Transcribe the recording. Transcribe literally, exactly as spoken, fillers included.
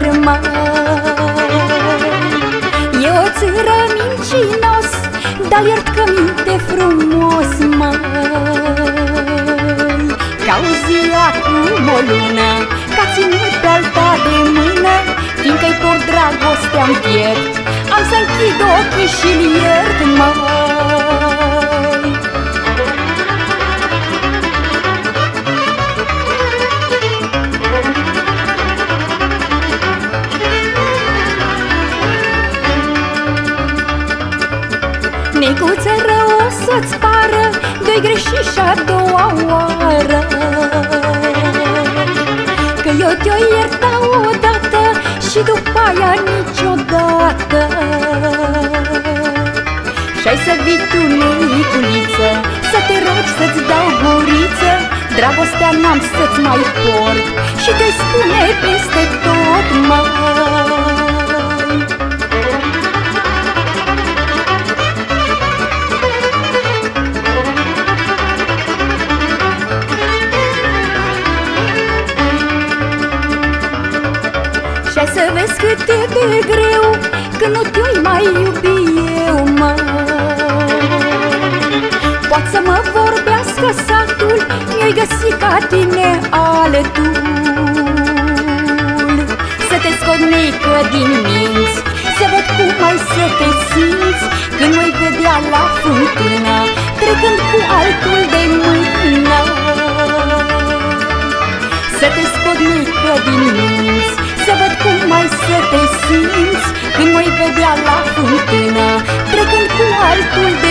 normal. E o țără mincinos, dar iert că minte frumos, măi. Ca o zi acum o lună, ca ținut alta de mână, fiindcă-i por dragostea-mi pierd, am să închid ochii și-l iert, măi. Neguță rău o să-ți pară, doi greși și-a doua oară, că eu te-o ierta odată și după aia niciodată. Și-ai să vii tu, neiculiță, să te rog să-ți dau guriță, dragostea n-am să-ți mai port și te spune peste tot, măi. Să vezi cât e de greu când nu te-o mai iubi eu, măi. Poate să mă vorbească satul, mi-ai găsit ca tine altul. Să te scot, neică, din minți, să văd cum mai să te simți când mă-i vedea la fântână, trecând cu altul de mână. Să te scot, neică, din minți, să văd cum mai să te simți când mă-i vedea la fântână, trecând cu altul de